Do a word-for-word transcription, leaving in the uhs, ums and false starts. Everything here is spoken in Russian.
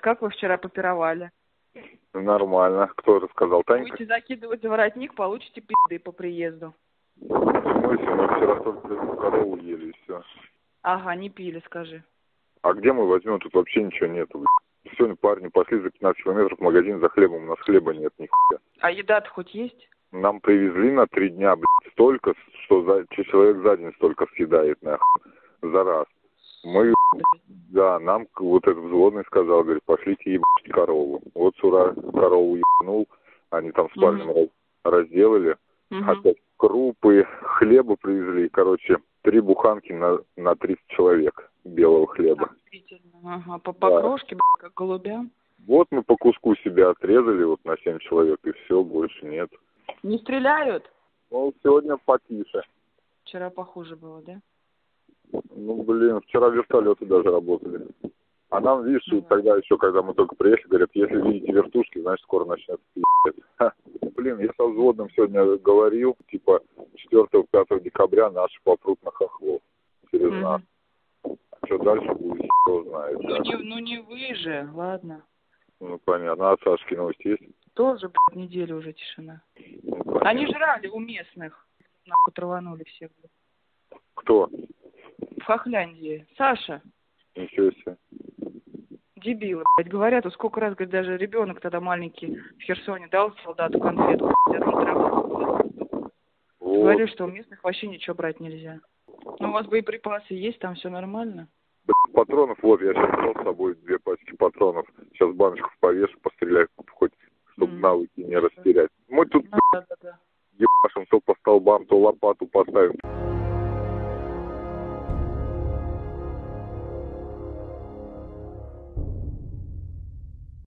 Как вы вчера попировали? Нормально. Кто это сказал, Танька? Будете закидывать воротник, получите пизды по приезду. Мы вчера только корову ели и все. Ага, не пили, скажи. А где мы возьмем? Тут вообще ничего нету, блядь. Сегодня парни пошли за пятнадцать километров в магазин за хлебом, у нас хлеба нет нихуя. А еда-то хоть есть? Нам привезли на три дня, блядь, столько, что за... человек за день столько съедает, нахуй, за раз. Мы, да, нам вот этот взводный сказал, говорит, пошлите ебать корову. Вот Сура корову ебанул, они там спальню угу. разделали, угу. опять крупы, хлеба привезли, короче, три буханки на, на тридцать человек белого хлеба. Ага, по, по да. крошке, блядь, как голубям. Вот мы по куску себя отрезали, вот на семь человек, и все, больше нет. Не стреляют? Ну, сегодня потише. Вчера похуже было, да? Ну, блин, вчера вертолеты даже работали. А нам, видишь, да. тогда еще, когда мы только приехали, говорят, если видите вертушки, значит, скоро начнется пи***ть. Блин, я со взводным сегодня говорил, типа, четвёртого-пятого декабря наши попрут на хохлов. Через mm-hmm. нас. А что дальше будет, кто знает. Ну, да? не, ну, не вы же, ладно. Ну, понятно. А Сашки новости есть? Тоже, блядь, неделю уже тишина. Ну, они жрали у местных. Нахуй траванули всех, блядь. Кто? В Хохляндии. Саша. Ничего себе. Дебилы, блядь, говорят, вот сколько раз, говорит, даже ребенок тогда маленький в Херсоне дал солдату конфетку. Вот. Говорю, что у местных вообще ничего брать нельзя. Ну, у вас боеприпасы есть, там все нормально? Блядь, патронов, вот, я сейчас взял с собой две пачки патронов. Сейчас баночку повешу, постреляю, хоть, чтобы mm. навыки не растерять. Мы тут, ну, блядь, да, да, да. ебашим то по столбам, то лопату поставим.